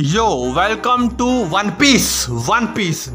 Yo welcome to one piece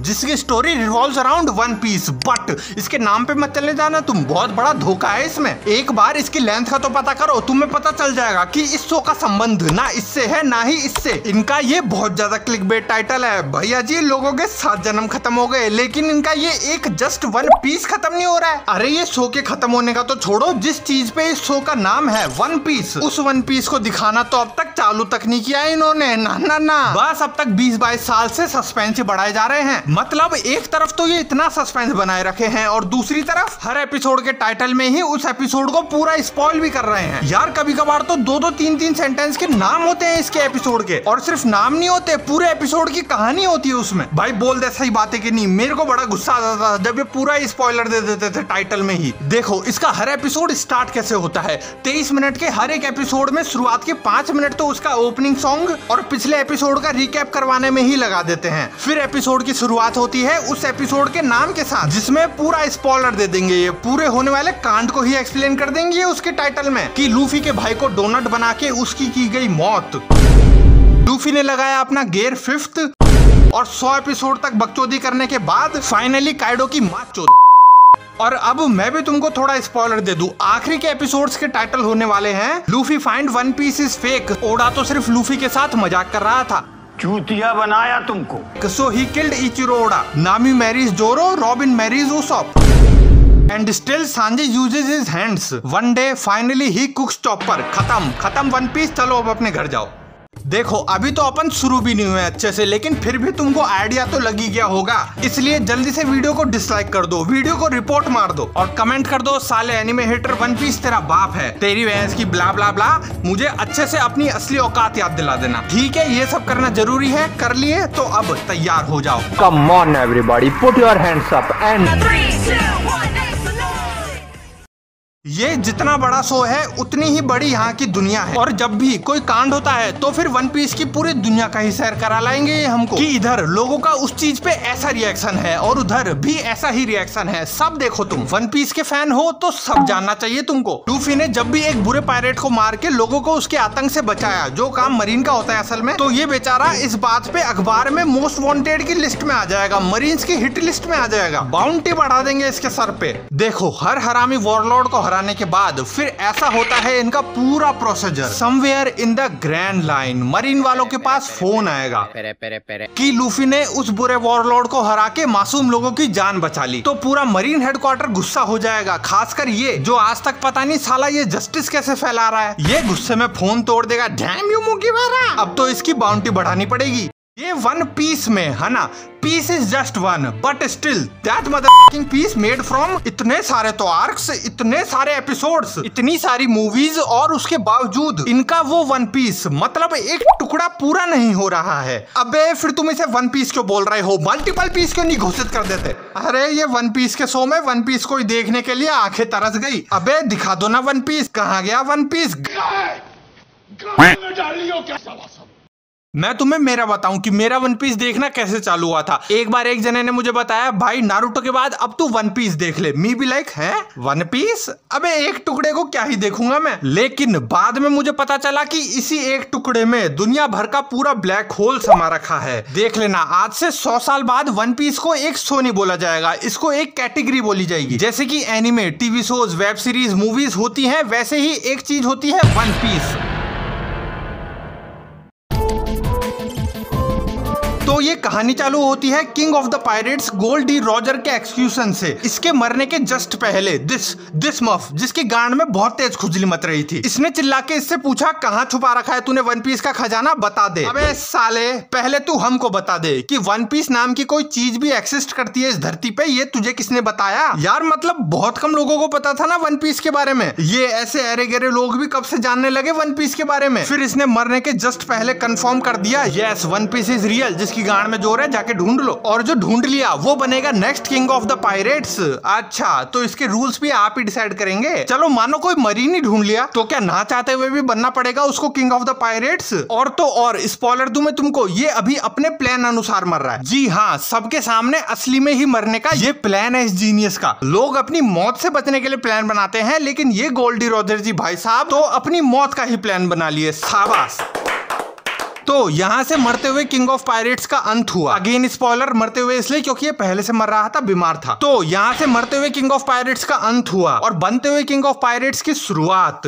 जिसकी story revolves around one piece, but इसके नाम पे मत चले जाना तुम, बहुत बड़ा धोखा है इसमें। एक बार इसकी लेंथ का तो पता करो, तुम्हें पता चल जाएगा कि इस शो का संबंध ना इससे है ना ही इससे। इनका ये बहुत ज्यादा क्लिकबेट टाइटल है। भैया जी लोगों के 7 जन्म खत्म हो गए, लेकिन इनका ये एक जस्ट वन पीस खत्म नहीं हो रहा है। अरे ये शो के खत्म होने का तो छोड़ो, जिस चीज पे इस शो का नाम है वन पीस, उस वन पीस को दिखाना तो अब तक चालू तक नहीं किया इन्होंने। ना बस अब तक 20-22 साल से सस्पेंस बढ़ाए जा रहे हैं। मतलब एक तरफ तो ये इतना सस्पेंस बनाए रखे हैं और दूसरी तरफ हर एपिसोड के टाइटल में ही उस एपिसोड को पूरा स्पॉइल भी कर रहे हैं। यार कभी कभार तो 2-3 सेंटेंस के नाम होते हैं इसके एपिसोड के, और सिर्फ नाम नहीं होते, पूरे एपिसोड की कहानी होती है उसमें। भाई बोल दे सही बातें कि नहीं। मेरे को बड़ा गुस्सा आता था जब ये पूरा स्पॉइलर दे देते थे टाइटल में ही। देखो इसका हर एपिसोड स्टार्ट कैसे होता है। 23 मिनट के हर एक एपिसोड में शुरुआत के 5 मिनट तो उसका ओपनिंग सॉन्ग और पिछले एपिसोड का रिकैप करवाने में ही लगा देते हैं। फिर एपिसोड की शुरुआत होती है उस एपिसोड के नाम के साथ, जिसमें पूरा स्पॉइलर दे देंगे। ये पूरे होने वाले कांड को ही एक्सप्लेन कर देंगे उसके टाइटल में कि लूफी के भाई को डोनट बना के उसकी की गई मौत, लूफी ने लगाया अपना गेयर 5th, और 100 एपिसोड तक बकचोदी करने के बाद फाइनली काइडो की मात चोदी। और अब मैं भी तुमको थोड़ा स्पॉइलर दे दूं, आखिरी के एपिसोड्स के टाइटल होने वाले हैं Luffy find one piece is fake. Oda तो सिर्फ लूफी के साथ मजाक कर रहा था, चूतिया बनाया तुमको। So he killed Ichiro Oda, Nami marries Zoro, Robin marries Usopp, and still Sanji uses his hands. One day finally he cooks Chopper. खत्म वन पीस, चलो अब अपने घर जाओ। देखो अभी तो अपन शुरू भी नहीं हुए अच्छे से, लेकिन फिर भी तुमको आइडिया तो लग ही गया होगा, इसलिए जल्दी से वीडियो को डिसलाइक कर दो, वीडियो को रिपोर्ट मार दो और कमेंट कर दो साले एनिमे हेटर वन पीस तेरा बाप है, तेरी भैंस की ब्ला ब्ला ब्ला। मुझे अच्छे से अपनी असली औकात याद दिला देना, ठीक है? ये सब करना जरूरी है। कर लिए तो अब तैयार हो जाओ। Come on everybody, put your hands up and. ये जितना बड़ा शो है उतनी ही बड़ी यहाँ की दुनिया है, और जब भी कोई कांड होता है तो फिर वन पीस की पूरी दुनिया का ही सैर करा लाएंगे ये हमको, कि इधर लोगों का उस चीज पे ऐसा रिएक्शन है और उधर भी ऐसा ही रिएक्शन है। सब देखो तुम वन पीस के फैन हो तो सब जानना चाहिए तुमको। लूफी ने जब भी एक बुरे पायरेट को मार के लोगों को उसके आतंक से बचाया, जो काम मरीन का होता है असल में, तो ये बेचारा इस बात पे अखबार में मोस्ट वॉन्टेड की लिस्ट में आ जाएगा, मरीन्स की हिट लिस्ट में आ जाएगा, बाउंटी बढ़ा देंगे इसके सर पे। देखो हर हरामी वॉरलॉर्ड को आने के बाद फिर ऐसा होता है इनका पूरा procedure. Somewhere in the Grand Line Marine वालों के पास फोन आएगा कि लूफी ने उस बुरे वॉरलॉर्ड को हरा के मासूम लोगों की जान बचा ली, तो पूरा मरीन हेडक्वार्टर गुस्सा हो जाएगा। खासकर ये जो आज तक पता नहीं साला ये जस्टिस कैसे फैला रहा है, ये गुस्से में फोन तोड़ देगा। डैम यू मुंगी मारा, अब तो इसकी बाउंटी बढ़ानी पड़ेगी। ये वन पीस में है ना, piece is just one but still that motherfucking piece made from इतने सारे तो आर्क्स, इतने सारे एपिसोड्स, इतनी सारी मूवीज, और उसके बावजूद इनका वो वन पीस मतलब एक टुकड़ा पूरा नहीं हो रहा है। अबे फिर तुम इसे वन पीस क्यों बोल रहे हो, मल्टीपल पीस क्यों नहीं घोषित कर देते? अरे ये वन पीस के शो में वन पीस को देखने के लिए आंखें तरस गई। अबे दिखा दो ना वन पीस, कहाँ गया वन पीस? मैं तुम्हें मेरा बताऊं कि मेरा वन पीस देखना कैसे चालू हुआ था। एक बार एक जने ने मुझे बताया, भाई नारुतो के बाद अब तू वन पीस देख ले। मी भी लाइक है वन पीस, अबे एक टुकड़े को क्या ही देखूंगा मैं। लेकिन बाद में मुझे पता चला कि इसी एक टुकड़े में दुनिया भर का पूरा ब्लैक होल समा रखा है। देख लेना आज से 100 साल बाद वन पीस को एक शो नहीं बोला जाएगा, इसको एक कैटेगरी बोली जाएगी। जैसे की anime, TV shows, web series, movies होती है, वैसे ही एक चीज होती है वन पीस। तो ये कहानी चालू होती है king of the pirates Gold D Roger के एक्सक्यूशन से, इसके मरने के जस्ट पहले। दिस मफ, जिसकी गांड में बहुत तेज खुजली मत रही थी, इसने चिल्ला के इससे पूछा, कहाँ छुपा रखा है तूने वन पीस का खजाना, बता दे। अबे साले पहले तू हमको बता दे कि वन पीस नाम की कोई चीज भी एग्जिस्ट करती है इस धरती पे, ये तुझे किसने बताया? यार मतलब बहुत कम लोगों को पता था ना वन पीस के बारे में, ये ऐसे अरे गरे लोग भी कब से जानने लगे वन पीस के बारे में। फिर इसने मरने के जस्ट पहले कंफर्म कर दिया, yes one piece is real, जिसकी गांड में जोर है, जाके ढूंढ लो। और जो ढूंढ लिया वो बनेगा next king of the pirates. अच्छा तो इसके रूल्स भी आप ही डिसाइड करेंगे। चलो मानो कोई मरीन ही ढूंढ लिया तो क्या ना चाहते हुए भी बनना पड़ेगा उसको किंग ऑफ द पायरेट्स। और तो और स्पॉइलर दूं मैं तुमको, ये अभी अपने प्लान अनुसार मर रहा है। जी हाँ, सबके सामने असली में ही मरने का ये प्लान है इस जीनियस का। लोग अपनी मौत से बचने के लिए प्लान बनाते हैं, लेकिन ये गोल्ड डी रॉजर जी भाई साहब तो अपनी मौत का ही प्लान बना लिए। शाबाश। तो यहाँ से मरते हुए किंग ऑफ पायरेट्स का अंत हुआ। अगेन स्पॉइलर, मरते हुए इसलिए क्योंकि ये पहले से मर रहा था, बीमार था। तो यहाँ से मरते हुए किंग ऑफ पायरेट्स का अंत हुआ और बनते हुए किंग ऑफ पायरेट्स की शुरुआत।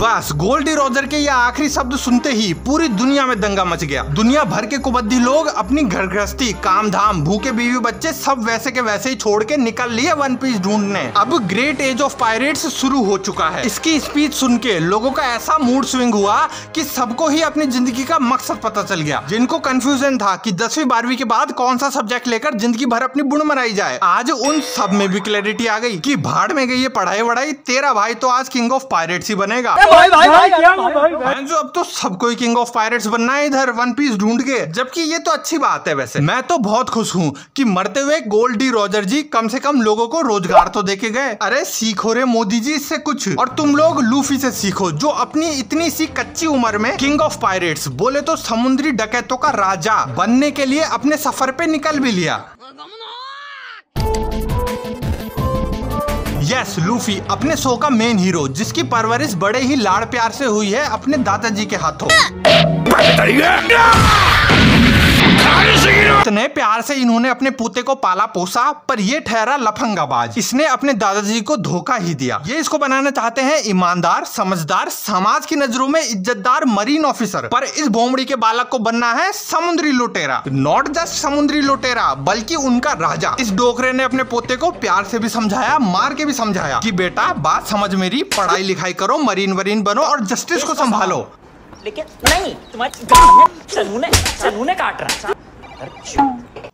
बस गोल्ड डी रॉजर के यह आखिरी शब्द सुनते ही पूरी दुनिया में दंगा मच गया। दुनिया भर के कुबद्दी लोग अपनी घर गृहस्थी, काम धाम, भूखे बीवी बच्चे सब वैसे के वैसे ही छोड़ के निकल लिए वन पीस ढूंढने। अब ग्रेट एज ऑफ पायरेट्स शुरू हो चुका है। इसकी स्पीच सुन के लोगों का ऐसा मूड स्विंग हुआ कि सबको ही अपनी जिंदगी का मकसद पता चल गया। जिनको कंफ्यूजन था कि 10वीं 12वीं के बाद कौन सा सब्जेक्ट लेकर जिंदगी भर अपनी बुण मनाई जाए, आज उन सब में भी क्लैरिटी आ गई कि भाड़ में गई है पढ़ाई वढ़ाई, तेरा भाई तो आज किंग ऑफ पायरेट्स ही बनेगा। भाई अब तो सबको ही किंग ऑफ पायरेट्स बनना है इधर वन पीस ढूंढ के। जबकि ये तो अच्छी बात है। वैसे मैं तो बहुत खुश हूँ कि मरते हुए गोल्ड डी रॉजर जी कम से कम लोगों को रोजगार तो देके गए। अरे सीखो रे मोदी जी इससे कुछ, और तुम लोग लूफी से सीखो जो अपनी इतनी सी कच्ची उम्र में किंग ऑफ पायरेट्स, बोले तो समुद्री डकैतों का राजा बनने के लिए अपने सफर पे निकल भी लिया। यस, लूफी अपने शो का मेन हीरो, जिसकी परवरिश बड़े ही लाड़ प्यार से हुई है अपने दादाजी के हाथों। इतने प्यार से इन्होंने अपने पोते को पाला पोसा, पर ये ठहरा लफंगाबाज। इसने अपने दादाजी को धोखा ही दिया। ये इसको बनाना चाहते हैं ईमानदार, समझदार, समाज की नजरों में इज्जतदार मरीन ऑफिसर, पर इस भोमड़ी के बालक को बनना है समुद्री लुटेरा। नॉट जस्ट समुद्री लुटेरा बल्कि उनका राजा। इस डोकरे ने अपने पोते को प्यार से भी समझाया, मार के भी समझाया कि बेटा बात समझ मेरी, पढ़ाई लिखाई करो, मरीन वरीन बनो और जस्टिस को संभालो। लेकिन नहीं, तुम्हारे काट रहा।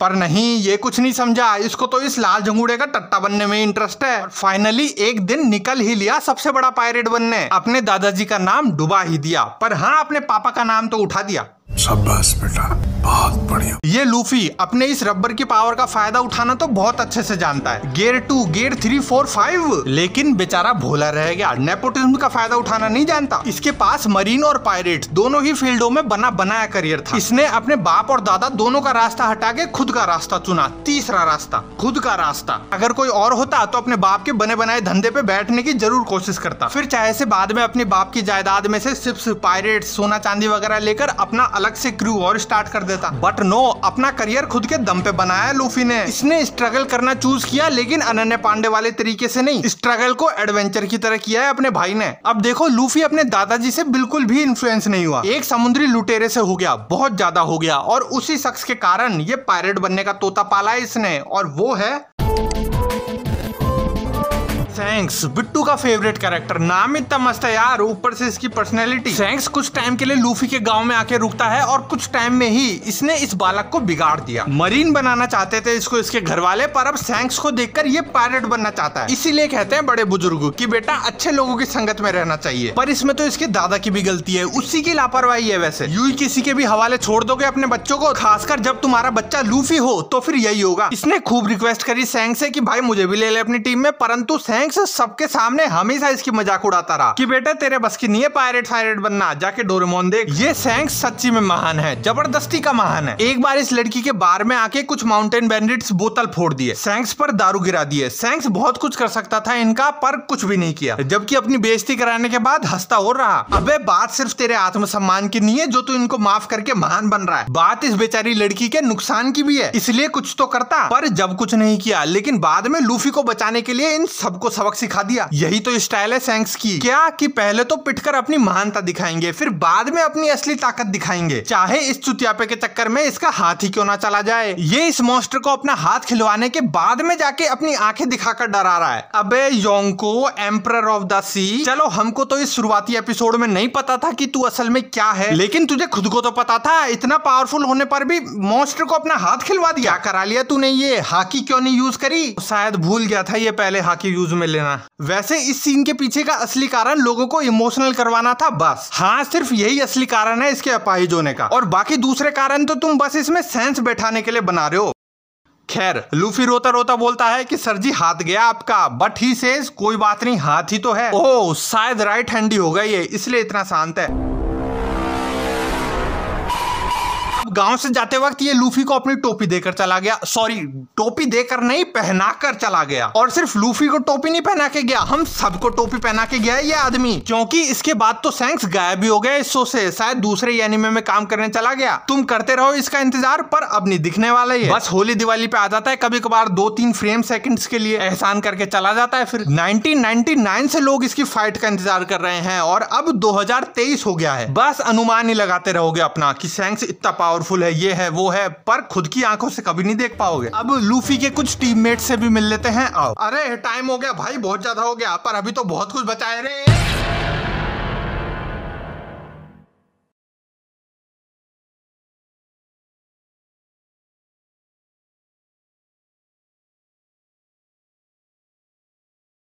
पर नहीं, ये कुछ नहीं समझा। इसको तो इस लाल जंगूड़े का टट्टा बनने में इंटरेस्ट है। फाइनली एक दिन निकल ही लिया सबसे बड़ा पायरेट बनने। अपने दादाजी का नाम डुबा ही दिया, पर हाँ अपने पापा का नाम तो उठा दिया। शाबाश बेटा, बहुत बढ़िया। ये लूफी अपने इस रबर की पावर का फायदा उठाना तो बहुत अच्छे से जानता है। गियर 2, गियर 3, 4, 5, लेकिन बेचारा भोला रह गया, नेपोटिज्म का फायदा उठाना नहीं जानता। इसके पास मरीन और पायरेट दोनों ही फील्डों में बना बनाया करियर था। इसने अपने बाप और दादा दोनों का रास्ता हटा के खुद का रास्ता चुना, तीसरा रास्ता, खुद का रास्ता। अगर कोई और होता तो अपने बाप के बने बनाए धंधे पे बैठने की जरूर कोशिश करता, फिर चाहे से बाद में अपने बाप की जायदाद में से शिप्स, पायरेट, सोना चांदी वगैरह लेकर अपना अलग से क्रू और स्टार्ट कर देता। बट नो, अपना करियर खुद के दम पे बनाया लूफी ने। इसने स्ट्रगल करना चूज किया, लेकिन अनन्या पांडे वाले तरीके से नहीं, स्ट्रगल को एडवेंचर की तरह किया है अपने भाई ने। अब देखो लूफी अपने दादाजी से बिल्कुल भी इन्फ्लुएंस नहीं हुआ। एक समुद्री लुटेरे से हो गया, बहुत ज्यादा हो गया, और उसी शख्स के कारण ये पायरेट बनने का तोता पाला है इसने, और वो है शैंक्स, बिट्टू का फेवरेट कैरेक्टर। नाम इतना मस्त है यार, ऊपर से इसकी पर्सनैलिटी। शैंक्स कुछ टाइम के लिए लूफी के गांव में आके रुकता है और कुछ टाइम में ही इसने इस बालक को बिगाड़ दिया। मरीन बनाना चाहते थे इसको इसके घर वाले, पर अब शैंक्स को देखकर ये पायरेट बनना चाहता है। इसीलिए कहते हैं बड़े बुजुर्ग कि बेटा अच्छे लोगों की संगत में रहना चाहिए। पर इसमें तो इसके दादा की भी गलती है, उसी की लापरवाही है। वैसे यूं ही किसी के भी हवाले छोड़ दोगे अपने बच्चों को, खासकर जब तुम्हारा बच्चा लूफी हो, तो फिर यही होगा। इसने खूब रिक्वेस्ट करी शैंक्स से कि भाई मुझे भी ले ले अपनी टीम में, परंतु सबके सामने हमेशा इसकी मजाक उड़ाता रहा कि बेटा तेरे बस की नहीं है पायरेट बनना, जाके डोरेमोन देख। ये शैंक्स सच्ची में महान है, जबरदस्ती का महान है। एक बार इस लड़की के बार में आके कुछ माउंटेन बैंडिट्स बोतल फोड़ दिए, शैंक्स पर दारू गिरा दिए। शैंक्स बहुत कुछ कर सकता था इनका, पर कुछ भी नहीं किया, जबकि अपनी बेइज्जती कराने के बाद हंसता हो रहा। अबे बात सिर्फ तेरे आत्मसम्मान की नहीं है जो तू इनको माफ करके महान बन रहा है, बात इस बेचारी लड़की के नुकसान की भी है, इसलिए कुछ तो करता। पर जब कुछ नहीं किया, लेकिन बाद में लूफी को बचाने के लिए इन सब को सबक सिखा दिया। यही तो स्टाइल है शैंक्स की, क्या कि पहले तो पिटकर अपनी महानता दिखाएंगे, फिर बाद में अपनी असली ताकत दिखाएंगे, चाहे इस चुतियापे के चक्कर में इसका हाथ ही क्यों ना चला जाए। ये इस मॉन्स्टर को अपना हाथ खिलवाने के बाद में जाके अपनी आंखें दिखाकर डरा रहा है। अबे योंको, एम्परर ऑफ द सी, चलो हमको तो इस शुरुआती एपिसोड में नहीं पता था कि तू असल में क्या है, लेकिन तुझे खुद को तो पता था। इतना पावरफुल होने पर भी मॉन्स्टर को अपना हाथ खिलवा दिया, करा लिया तूने। ये हाकी क्यों नहीं यूज करी, शायद भूल गया था ये पहले हाकी यूज में लेना। वैसे इस सीन के पीछे का असली कारण लोगों को इमोशनल करवाना था, बस। हाँ, सिर्फ यही असली कारण है इसके अपाहिज होने का, और बाकी दूसरे कारण तो तुम बस इसमें सेंस बैठाने के लिए बना रहे हो। खैर, लूफी रोता रोता बोलता है कि सर जी हाथ गया आपका, बट ही सेज कोई बात नहीं, हाथ ही तो है। ओह, शायद राइट हैंडी होगा ये, इसलिए इतना शांत है। अब गांव से जाते वक्त ये लूफी को अपनी टोपी देकर चला गया, सॉरी टोपी देकर नहीं पहना कर चला गया। और सिर्फ लूफी को टोपी नहीं पहना के गया, हम सबको टोपी पहना के गया है ये आदमी, क्योंकि इसके बाद तो शैंक्स गायब ही हो गया इस शो से, शायद दूसरे एनिमे में काम करने चला गया। तुम करते रहो इसका इंतजार, पर अब नहीं दिखने वाला है। बस होली दिवाली पे आ जाता है, कभी कभार 2-3 फ्रेम सेकंड्स के लिए एहसान करके चला जाता है। फिर 1999 से लोग इसकी फाइट का इंतजार कर रहे हैं और अब 2023 हो गया है। बस अनुमान ही लगाते रहोगे अपना कि शैंक्स इतना पावरफुल है, ये है वो है, पर खुद की आंखों से कभी नहीं देख पाओगे। अब लूफी के कुछ टीममेट से भी मिल लेते हैं। आओ, अरे टाइम हो गया भाई, बहुत ज्यादा हो गया, पर अभी तो बहुत कुछ बचा है रे।